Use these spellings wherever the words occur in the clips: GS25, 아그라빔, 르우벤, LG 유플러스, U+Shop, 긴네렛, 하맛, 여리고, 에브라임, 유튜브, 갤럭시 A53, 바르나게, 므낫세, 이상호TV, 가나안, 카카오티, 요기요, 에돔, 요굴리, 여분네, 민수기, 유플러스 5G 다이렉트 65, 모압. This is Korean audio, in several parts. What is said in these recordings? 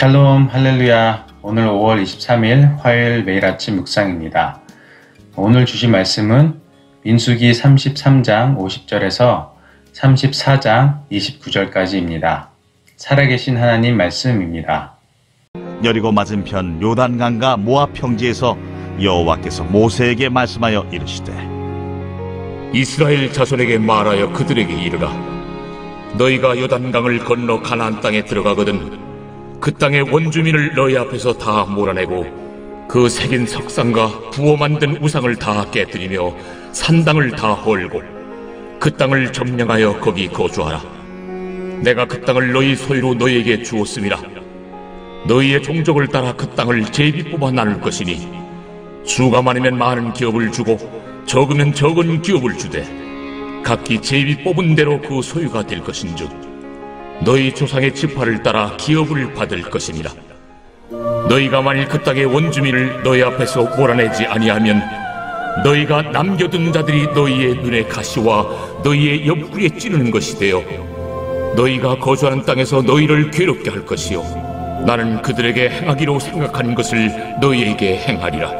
샬롬 할렐루야. 오늘 5월 23일 화요일 매일 아침 묵상입니다. 오늘 주신 말씀은 민수기 33장 50절에서 34장 29절까지입니다. 살아계신 하나님 말씀입니다. 여리고 맞은편 요단강과 모압 평지에서 여호와께서 모세에게 말씀하여 이르시되, 이스라엘 자손에게 말하여 그들에게 이르라. 너희가 요단강을 건너 가나안 땅에 들어가거든 그 땅의 원주민을 너희 앞에서 다 몰아내고 그 새긴 석상과 부어 만든 우상을 다 깨뜨리며 산당을 다 헐고 그 땅을 점령하여 거기 거주하라. 내가 그 땅을 너희 소유로 너희에게 주었음이라. 너희의 종족을 따라 그 땅을 제비 뽑아 나눌 것이니 수가 많으면 많은 기업을 주고 적으면 적은 기업을 주되 각기 제비 뽑은 대로 그 소유가 될 것인즉 너희 조상의 지파를 따라 기업을 받을 것이니라. 너희가 만일 그 땅의 원주민을 너희 앞에서 몰아내지 아니하면 너희가 남겨둔 자들이 너희의 눈의 가시와 너희의 옆구리에 찌르는 것이 되어 너희가 거주하는 땅에서 너희를 괴롭게 할 것이요 나는 그들에게 행하기로 생각한 것을 너희에게 행하리라.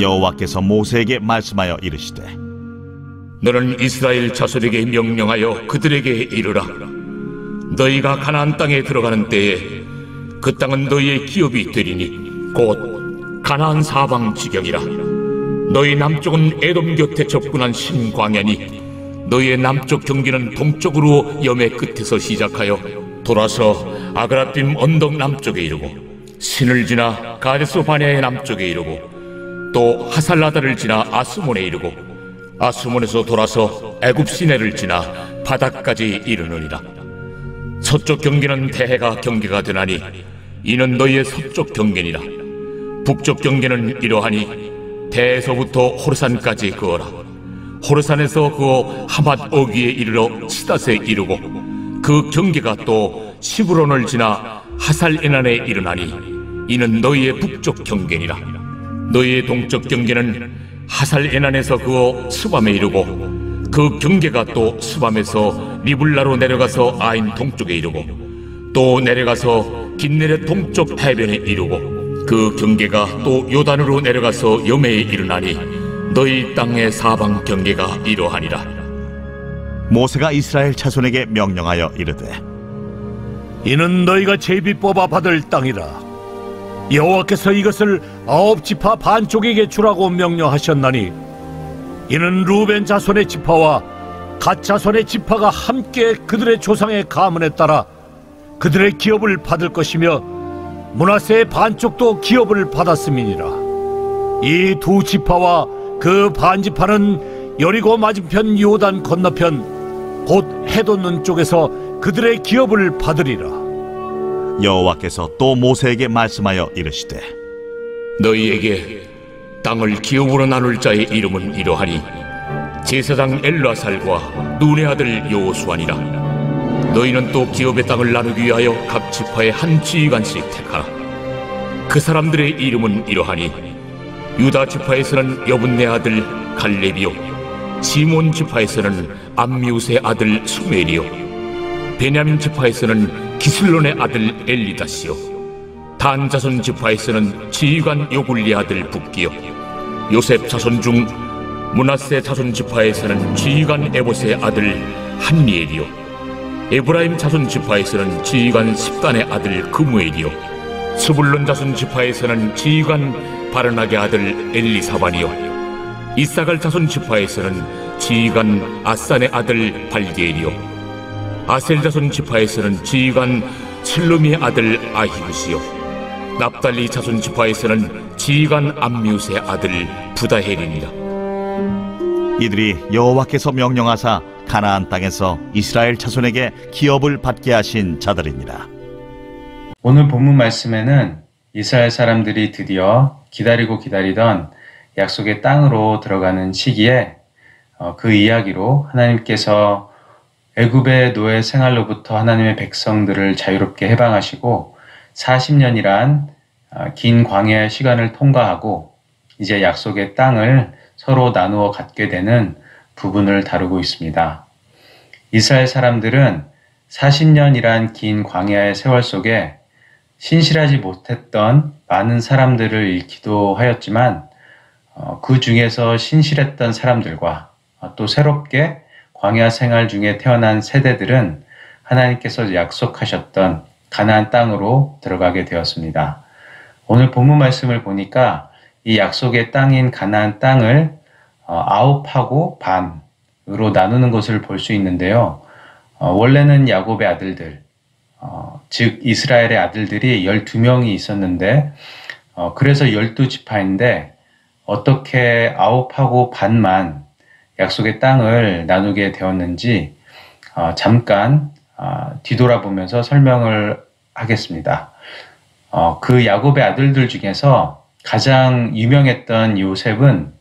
여호와께서 모세에게 말씀하여 이르시되, 너는 이스라엘 자손에게 명령하여 그들에게 이르라. 너희가 가나안 땅에 들어가는 때에 그 땅은 너희의 기업이 되리니 곧 가나안 사방 지경이라. 너희 남쪽은 에돔 곁에 접근한 신광야니 너희의 남쪽 경계는 동쪽으로 염해 끝에서 시작하여 돌아서 아그라빔 언덕 남쪽에 이르고 신을 지나 가데스 바네아의 남쪽에 이르고 또 하살라다를 지나 아스몬에 이르고 아스몬에서 돌아서 애굽 시내를 지나 바다까지 이르느니라. 서쪽 경계는 대해가 경계가 되나니 이는 너희의 서쪽 경계니라. 북쪽 경계는 이러하니 대해에서부터 호르산까지 그어라. 호르산에서 그어 하맛 어귀에 이르러 시닷에 이르고 그 경계가 또 시브론을 지나 하살에난에 이르나니 이는 너희의 북쪽 경계니라. 너희의 동쪽 경계는 하살에난에서 그어 스밤에 이르고 그 경계가 또 스밤에서 리블라로 내려가서 아인 동쪽에 이르고 또 내려가서 긴네렛 동쪽 해변에 이르고 그 경계가 또 요단으로 내려가서 여매에 이르나니 너희 땅의 사방 경계가 이러하니라. 모세가 이스라엘 자손에게 명령하여 이르되, 이는 너희가 제비 뽑아 받을 땅이라. 여호와께서 이것을 9지파 반쪽에게 주라고 명령하셨나니 이는 루벤 자손의 지파와 갓 자손의 지파가 함께 그들의 조상의 가문에 따라 그들의 기업을 받을 것이며 므낫세의 반쪽도 기업을 받았음이니라. 이 두 지파와 그 반지파는 여리고 맞은편 요단 건너편 곧 해돋는 쪽에서 그들의 기업을 받으리라. 여호와께서 또 모세에게 말씀하여 이르시되, 너희에게 땅을 기업으로 나눌 자의 이름은 이러하니 제사장 엘라살과 눈의 아들 여호수아니라. 너희는 또 기업의 땅을 나누기 위하여 각 지파의 한 지휘관씩 택하라. 그 사람들의 이름은 이러하니 유다 지파에서는 여분네 아들 갈렙이요 시몬 지파에서는 암미우스의 아들 수멜이요 베냐민 지파에서는 기슬론의 아들 엘리다시요 단 자손 지파에서는 지휘관 요굴리 아들 붓기요 요셉 자손 중 므낫세 자손 지파에서는 지휘관 에봇의 아들 한니엘이요 에브라임 자손 지파에서는 지휘관 십단의 아들 그무엘이요 스불론 자손 지파에서는 지휘관 바르나게 아들 엘리사반이요 이사갈 자손 지파에서는 지휘관 아산의 아들 발디엘이요 아셀 자손 지파에서는 지휘관 칠룸의 아들 아히굿이요 납달리 자손 지파에서는 지휘관 암미우스의 아들 부다헬이니라. 이들이 여호와께서 명령하사 가나안 땅에서 이스라엘 자손에게 기업을 받게 하신 자들이니라. 오늘 본문 말씀에는 이스라엘 사람들이 드디어 기다리고 기다리던 약속의 땅으로 들어가는 시기에 그 이야기로 하나님께서 애굽의 노예 생활로부터 하나님의 백성들을 자유롭게 해방하시고 40년이란 긴 광야의 시간을 통과하고 이제 약속의 땅을 서로 나누어 갖게 되는 부분을 다루고 있습니다. 이스라엘 사람들은 40년이란 긴 광야의 세월 속에 신실하지 못했던 많은 사람들을 잃기도 하였지만 그 중에서 신실했던 사람들과 또 새롭게 광야 생활 중에 태어난 세대들은 하나님께서 약속하셨던 가나안 땅으로 들어가게 되었습니다. 오늘 본문 말씀을 보니까 이 약속의 땅인 가나안 땅을 9하고 반으로 나누는 것을 볼 수 있는데요. 원래는 야곱의 아들들, 즉 이스라엘의 아들들이 12명이 있었는데 그래서 12지파인데 어떻게 9하고 반만 약속의 땅을 나누게 되었는지 잠깐 뒤돌아보면서 설명을 하겠습니다. 그 야곱의 아들들 중에서 가장 유명했던 요셉은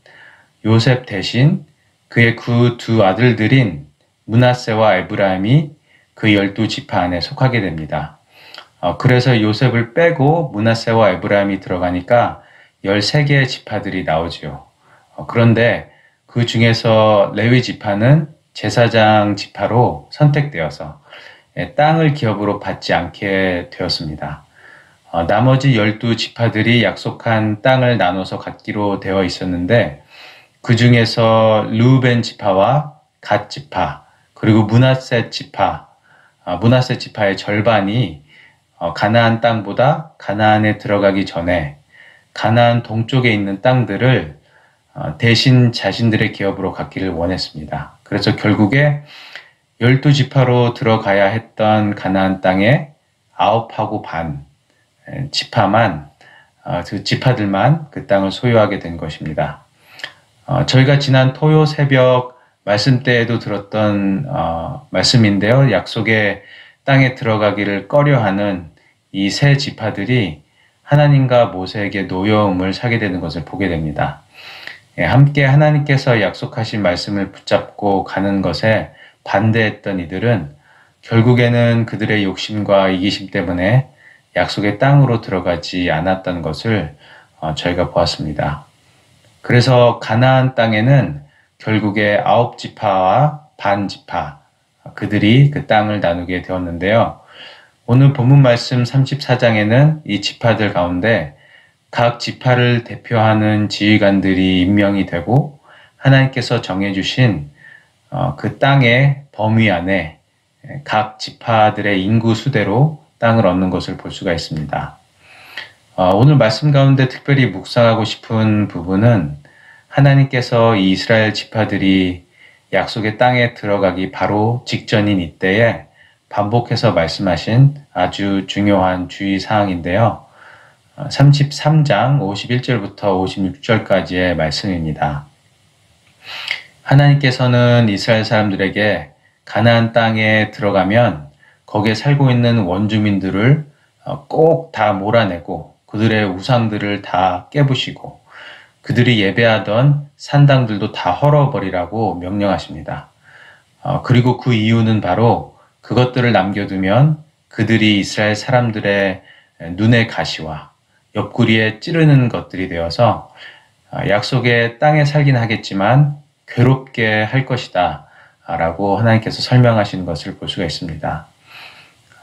요셉 대신 그의 그 두 아들들인 므낫세와 에브라임이 그 12지파 안에 속하게 됩니다. 그래서 요셉을 빼고 므낫세와 에브라임이 들어가니까 13개의 지파들이 나오지요. 그런데 그 중에서 레위 지파는 제사장 지파로 선택되어서 땅을 기업으로 받지 않게 되었습니다. 나머지 12지파들이 약속한 땅을 나눠서 갖기로 되어 있었는데 그 중에서 르우벤 지파와 갓 지파 그리고 므낫세 지파, 므낫세 지파의 절반이 가나안 땅보다 가나안에 들어가기 전에 가나안 동쪽에 있는 땅들을 대신 자신들의 기업으로 갖기를 원했습니다. 그래서 결국에 12지파로 들어가야 했던 가나안 땅에 9하고 반 지파들만 그 땅을 소유하게 된 것입니다. 저희가 지난 토요 새벽 말씀 때에도 들었던 말씀인데요. 약속의 땅에 들어가기를 꺼려하는 이 세 지파들이 하나님과 모세에게 노여움을 사게 되는 것을 보게 됩니다. 함께 하나님께서 약속하신 말씀을 붙잡고 가는 것에 반대했던 이들은 결국에는 그들의 욕심과 이기심 때문에 약속의 땅으로 들어가지 않았던 것을 저희가 보았습니다. 그래서 가나안 땅에는 결국에 9지파와 반지파 그들이 그 땅을 나누게 되었는데요. 오늘 본문 말씀 34장에는 이 지파들 가운데 각 지파를 대표하는 지휘관들이 임명이 되고 하나님께서 정해주신 그 땅의 범위 안에 각 지파들의 인구 수대로 땅을 얻는 것을 볼 수가 있습니다. 오늘 말씀 가운데 특별히 묵상하고 싶은 부분은 하나님께서 이 이스라엘 지파들이 약속의 땅에 들어가기 바로 직전인 이때에 반복해서 말씀하신 아주 중요한 주의사항인데요. 33장 51절부터 56절까지의 말씀입니다. 하나님께서는 이스라엘 사람들에게 가나안 땅에 들어가면 거기에 살고 있는 원주민들을 꼭 다 몰아내고 그들의 우상들을 다 깨부시고 그들이 예배하던 산당들도 다 헐어버리라고 명령하십니다. 그리고 그 이유는 바로 그것들을 남겨두면 그들이 이스라엘 사람들의 눈의 가시와 옆구리에 찌르는 것들이 되어서 약속의 땅에 살긴 하겠지만 괴롭게 할 것이다 라고 하나님께서 설명하신 것을 볼 수가 있습니다.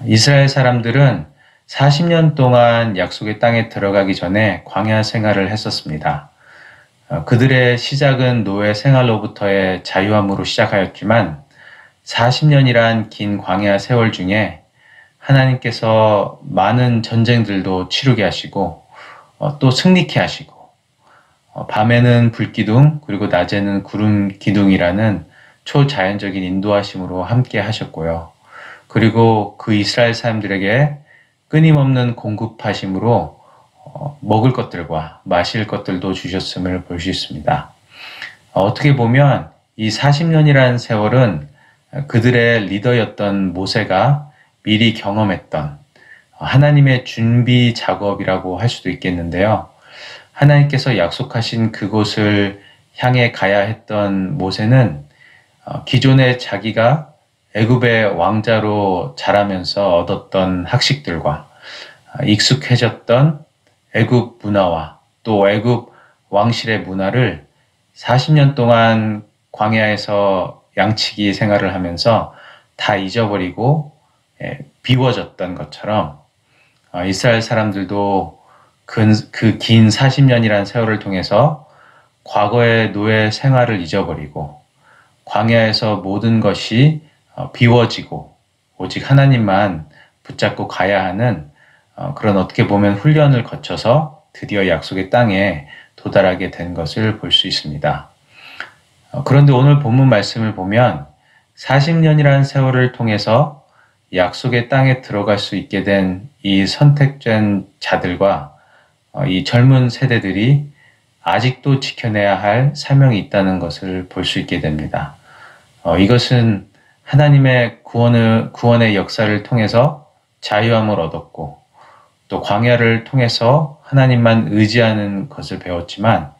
이스라엘 사람들은 40년 동안 약속의 땅에 들어가기 전에 광야 생활을 했었습니다. 그들의 시작은 노예 생활로부터의 자유함으로 시작하였지만 40년이란 긴 광야 세월 중에 하나님께서 많은 전쟁들도 치르게 하시고 또 승리케 하시고 밤에는 불기둥 그리고 낮에는 구름기둥이라는 초자연적인 인도하심으로 함께 하셨고요. 그리고 그 이스라엘 사람들에게 끊임없는 공급하심으로 먹을 것들과 마실 것들도 주셨음을 볼 수 있습니다. 어떻게 보면 이 40년이라는 세월은 그들의 리더였던 모세가 미리 경험했던 하나님의 준비 작업이라고 할 수도 있겠는데요. 하나님께서 약속하신 그곳을 향해 가야 했던 모세는 기존에 자기가 애굽의 왕자로 자라면서 얻었던 학식들과 익숙해졌던 애굽 문화와 또 애굽 왕실의 문화를 40년 동안 광야에서 양치기 생활을 하면서 다 잊어버리고 비워졌던 것처럼 이스라엘 사람들도 그 긴 40년이라는 세월을 통해서 과거의 노예 생활을 잊어버리고 광야에서 모든 것이 비워지고 오직 하나님만 붙잡고 가야 하는 그런 어떻게 보면 훈련을 거쳐서 드디어 약속의 땅에 도달하게 된 것을 볼 수 있습니다. 그런데 오늘 본문 말씀을 보면 40년이라는 세월을 통해서 약속의 땅에 들어갈 수 있게 된 이 선택된 자들과 이 젊은 세대들이 아직도 지켜내야 할 사명이 있다는 것을 볼 수 있게 됩니다. 이것은 하나님의 구원의 역사를 통해서 자유함을 얻었고 또 광야를 통해서 하나님만 의지하는 것을 배웠지만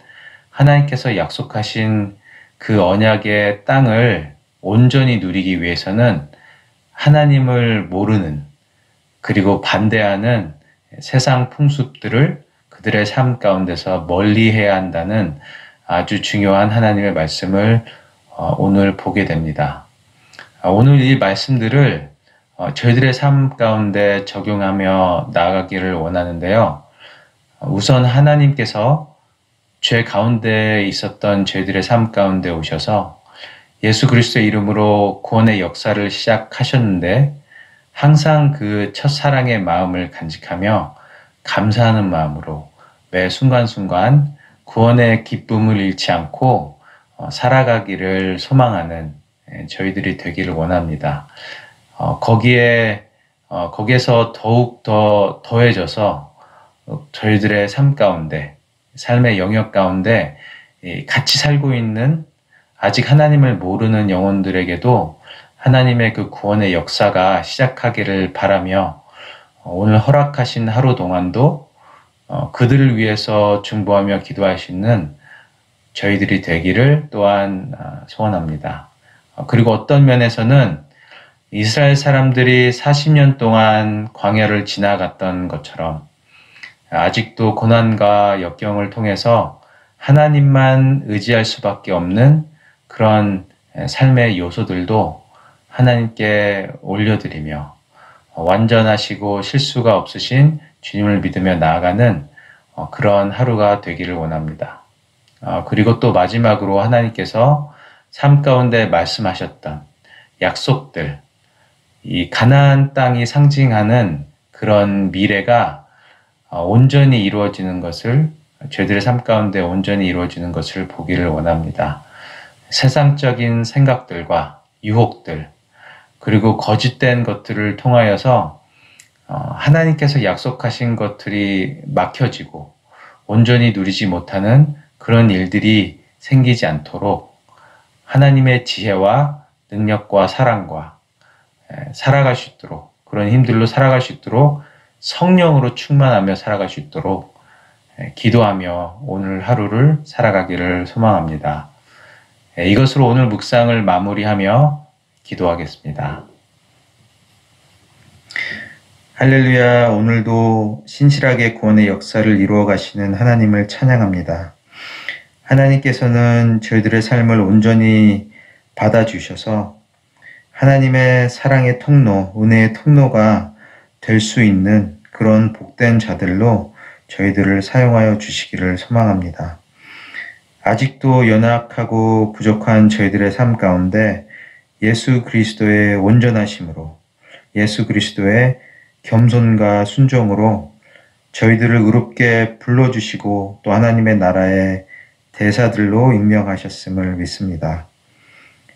하나님께서 약속하신 그 언약의 땅을 온전히 누리기 위해서는 하나님을 모르는 그리고 반대하는 세상 풍습들을 그들의 삶 가운데서 멀리해야 한다는 아주 중요한 하나님의 말씀을 오늘 보게 됩니다. 오늘 이 말씀들을 저희들의 삶 가운데 적용하며 나아가기를 원하는데요. 우선 하나님께서 죄 가운데 있었던 저희들의 삶 가운데 오셔서 예수 그리스도의 이름으로 구원의 역사를 시작하셨는데 항상 그 첫사랑의 마음을 간직하며 감사하는 마음으로 매 순간순간 구원의 기쁨을 잃지 않고 살아가기를 소망하는 저희들이 되기를 원합니다. 거기에서 더욱 더 더해져서 저희들의 삶 가운데, 삶의 영역 가운데 같이 살고 있는 아직 하나님을 모르는 영혼들에게도 하나님의 그 구원의 역사가 시작하기를 바라며 오늘 허락하신 하루 동안도 그들을 위해서 중보하며 기도할 수 있는 저희들이 되기를 또한 소원합니다. 그리고 어떤 면에서는 이스라엘 사람들이 40년 동안 광야를 지나갔던 것처럼 아직도 고난과 역경을 통해서 하나님만 의지할 수밖에 없는 그런 삶의 요소들도 하나님께 올려드리며 완전하시고 실수가 없으신 주님을 믿으며 나아가는 그런 하루가 되기를 원합니다. 그리고 또 마지막으로 하나님께서 삶 가운데 말씀하셨던 약속들, 이 가나안 땅이 상징하는 그런 미래가 온전히 이루어지는 것을 저희들의 삶 가운데 온전히 이루어지는 것을 보기를 원합니다. 세상적인 생각들과 유혹들 그리고 거짓된 것들을 통하여서 하나님께서 약속하신 것들이 막혀지고 온전히 누리지 못하는 그런 일들이 생기지 않도록 하나님의 지혜와 능력과 사랑과 살아갈 수 있도록 그런 힘들로 살아갈 수 있도록 성령으로 충만하며 살아갈 수 있도록 기도하며 오늘 하루를 살아가기를 소망합니다. 이것으로 오늘 묵상을 마무리하며 기도하겠습니다. 할렐루야, 오늘도 신실하게 구원의 역사를 이루어 가시는 하나님을 찬양합니다. 하나님께서는 저희들의 삶을 온전히 받아주셔서 하나님의 사랑의 통로, 은혜의 통로가 될 수 있는 그런 복된 자들로 저희들을 사용하여 주시기를 소망합니다. 아직도 연약하고 부족한 저희들의 삶 가운데 예수 그리스도의 온전하심으로 예수 그리스도의 겸손과 순종으로 저희들을 의롭게 불러주시고 또 하나님의 나라의 대사들로 임명하셨음을 믿습니다.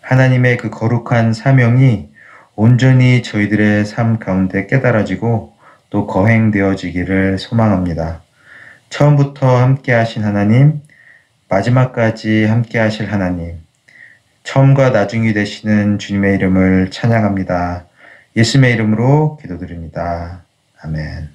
하나님의 그 거룩한 사명이 온전히 저희들의 삶 가운데 깨달아지고 또 거행되어지기를 소망합니다. 처음부터 함께 하신 하나님, 마지막까지 함께 하실 하나님, 처음과 나중이 되시는 주님의 이름을 찬양합니다. 예수님의 이름으로 기도드립니다. 아멘.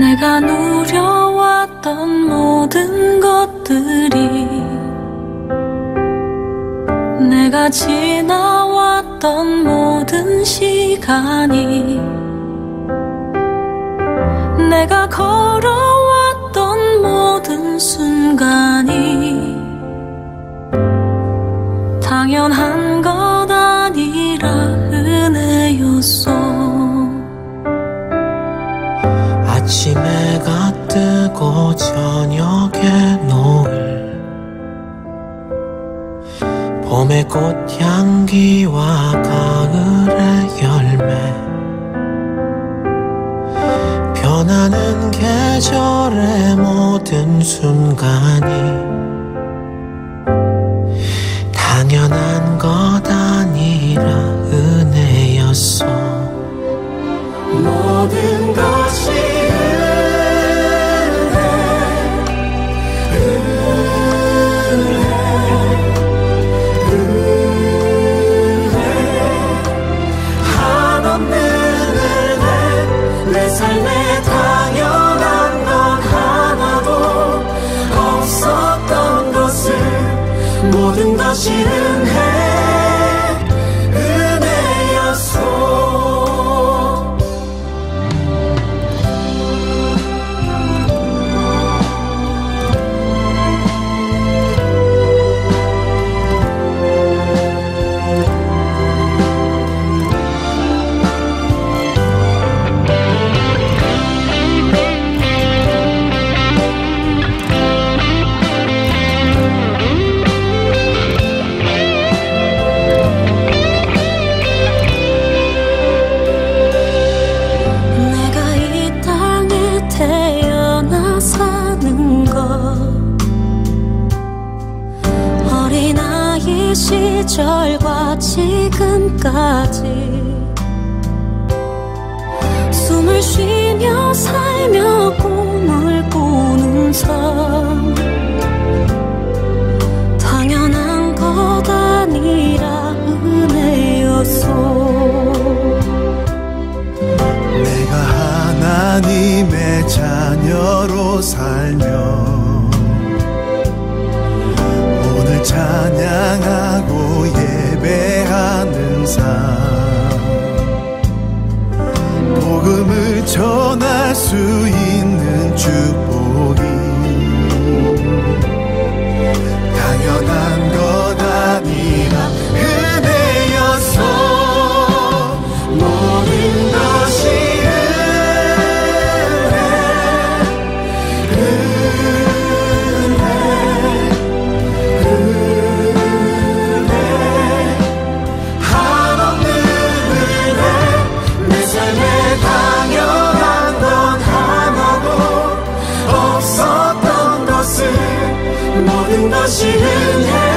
내가 누려왔던 모든 것들이 내가 지나왔던 모든 시간이 내가 걸어왔던 모든 순간이 당연한 것 아니라 은혜였어. 아침에 가 뜨고 저녁에 노을 봄의 꽃향기와 가을의 열매 변하는 계절의 모든 순간이 당연한 것 아니라 은혜였어. 모든 것이 모든 것이 은혜였소. 시절과 지금까지 숨을 쉬며 살며 꿈을 꾸는 삶 당연한 것 아니라 은혜였소. 내가 하나님의 자녀로 살며 찬양하고 예배하는 삶 복음을 전할 수 있는 축복이 당연한 것 아니라 은혜였어. 모든 것이 모든 것이 은혜.